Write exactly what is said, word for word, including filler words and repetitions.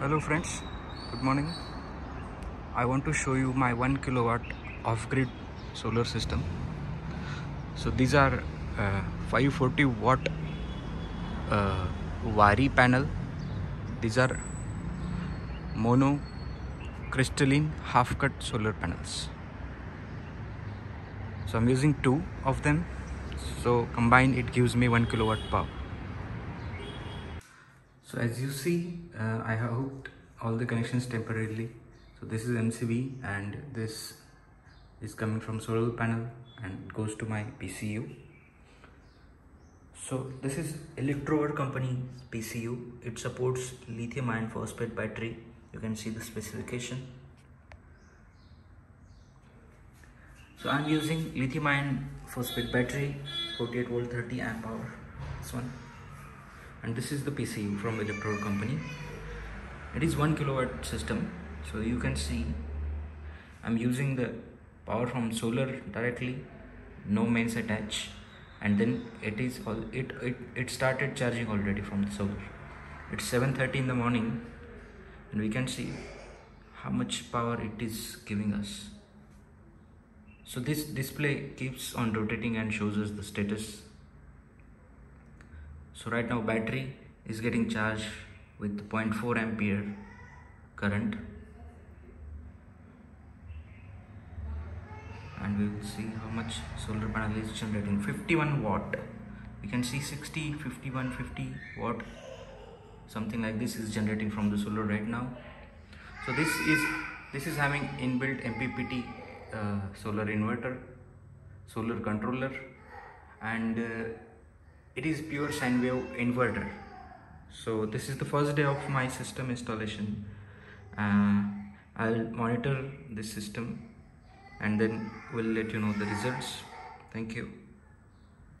Hello friends, good morning. I want to show you my one kilowatt off-grid solar system. So these are uh, five forty watt uh, Wari panel. These are mono crystalline half-cut solar panels. So I'm using two of them, so combined it gives me one kilowatt power. So as you see, uh, I have hooked all the connections temporarily. So this is M C B and this is coming from solar panel and goes to my P C U. So this is Electrover company P C U. It supports lithium iron phosphate battery. You can see the specification. So I'm using lithium iron phosphate battery, forty-eight volt, thirty amp hour. This one. And this is the P C U from Electrover company. It is one kilowatt system. So you can see I'm using the power from solar directly, no mains attached, and then it is all it it, it started charging already from the solar. It's seven thirty in the morning and we can see how much power it is giving us. So this display keeps on rotating and shows us the status. So right now battery is getting charged with zero point four ampere current, and we will see how much solar panel is generating. Fifty-one watt, we can see sixty, fifty-one, fifty watt, something like this is generating from the solar right now. So this is this is having inbuilt M P P T uh, solar inverter, solar controller, and uh, it is pure sine wave inverter. So this is the first day of my system installation. uh, I'll monitor this system and then we'll let you know the results. Thank you.